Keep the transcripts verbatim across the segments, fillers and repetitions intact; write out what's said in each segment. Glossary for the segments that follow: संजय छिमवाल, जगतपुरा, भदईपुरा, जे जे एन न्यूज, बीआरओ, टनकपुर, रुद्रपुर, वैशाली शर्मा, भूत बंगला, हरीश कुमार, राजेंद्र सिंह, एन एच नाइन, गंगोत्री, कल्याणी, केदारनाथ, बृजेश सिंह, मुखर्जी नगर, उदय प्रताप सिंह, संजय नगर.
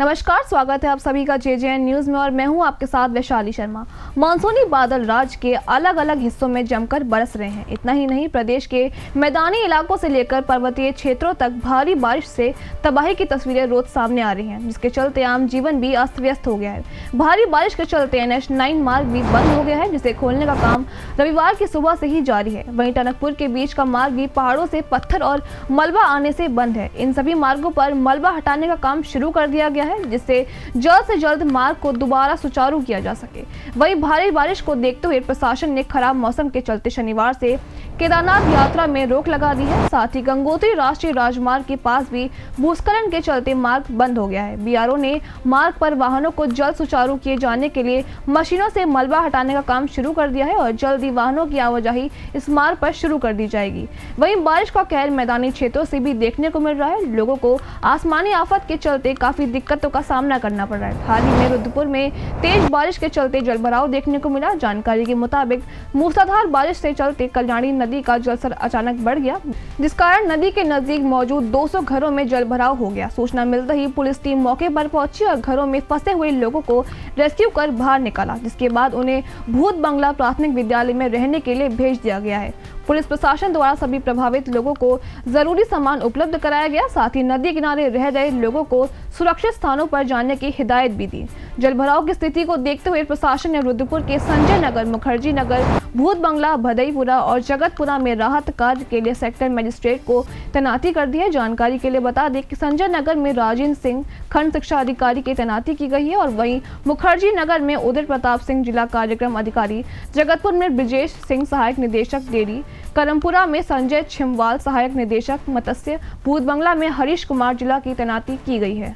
नमस्कार, स्वागत है आप सभी का जे जे एन न्यूज में और मैं हूं आपके साथ वैशाली शर्मा। मानसूनी बादल राज्य के अलग अलग हिस्सों में जमकर बरस रहे हैं। इतना ही नहीं, प्रदेश के मैदानी इलाकों से लेकर पर्वतीय क्षेत्रों तक भारी बारिश से तबाही की तस्वीरें रोज सामने आ रही हैं, जिसके चलते आम जीवन भी अस्त व्यस्त हो गया है। भारी बारिश के चलते एन एच नाइन मार्ग भी बंद हो गया है, जिसे खोलने का काम रविवार की सुबह से ही जारी है। वहीं टनकपुर के बीच का मार्ग भी पहाड़ों से पत्थर और मलबा आने से बंद है। इन सभी मार्गों पर मलबा हटाने का काम शुरू कर दिया गया है, जिससे जल्द से जल्द मार्ग को दोबारा सुचारू किया जा सके। वहीं भारी बारिश को देखते हुए प्रशासन ने खराब मौसम के चलते शनिवार से केदारनाथ यात्रा में रोक लगा दी है। साथ ही गंगोत्री राष्ट्रीय राजमार्ग के पास भी भूस्खलन के चलते मार्ग बंद हो गया है। बी आर ओ ने मार्ग पर वाहनों को जल्द सुचारू किए जाने के लिए मशीनों से मलबा हटाने का काम शुरू कर दिया है और जल्द ही वाहनों की आवाजाही इस मार्ग पर शुरू कर दी जाएगी। वहीं बारिश का कहर मैदानी क्षेत्रों से भी देखने को मिल रहा है। लोगों को आसमानी आफत के चलते काफी दिक्कतों का सामना करना पड़ रहा है। हाल ही में रुद्रपुर में तेज बारिश के चलते जलभराव देखने को मिला। जानकारी के मुताबिक मूसलाधार बारिश से चलते कल्याणी नदी का जलस्तर अचानक बढ़ गया, जिस कारण नदी के नजदीक मौजूद दो सौ घरों में जलभराव हो गया। सूचना मिलते ही पुलिस टीम मौके पर पहुंची और घरों में फंसे हुए लोगों को रेस्क्यू कर बाहर निकाला, जिसके बाद उन्हें भूत बंगला प्राथमिक विद्यालय में रहने के लिए भेज दिया गया है। पुलिस प्रशासन द्वारा सभी प्रभावित लोगों को जरूरी सामान उपलब्ध कराया गया। साथ ही नदी किनारे रह रहे लोगों को सुरक्षित स्थानों पर जाने की हिदायत भी दी। जलभराव की स्थिति को देखते हुए प्रशासन ने रुद्रपुर के संजय नगर, मुखर्जी नगर, भूत बंगला, भदईपुरा और जगतपुरा में राहत कार्य के लिए सेक्टर मजिस्ट्रेट को तैनाती कर दी है। जानकारी के लिए बता दें कि संजय नगर में राजेंद्र सिंह खंड शिक्षा अधिकारी की तैनाती की गई है और वहीं मुखर्जी नगर में उदय प्रताप सिंह जिला कार्यक्रम अधिकारी, जगतपुर में बृजेश सिंह सहायक निदेशक डेयरी, करमपुरा में संजय छिमवाल सहायक निदेशक मत्स्य, भूत बंगला में हरीश कुमार जिला की तैनाती की गई है।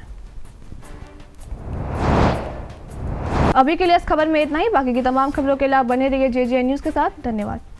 अभी के लिए इस खबर में इतना ही। बाकी की तमाम खबरों के लिए बने रहिए जे जे एन न्यूज के साथ। धन्यवाद।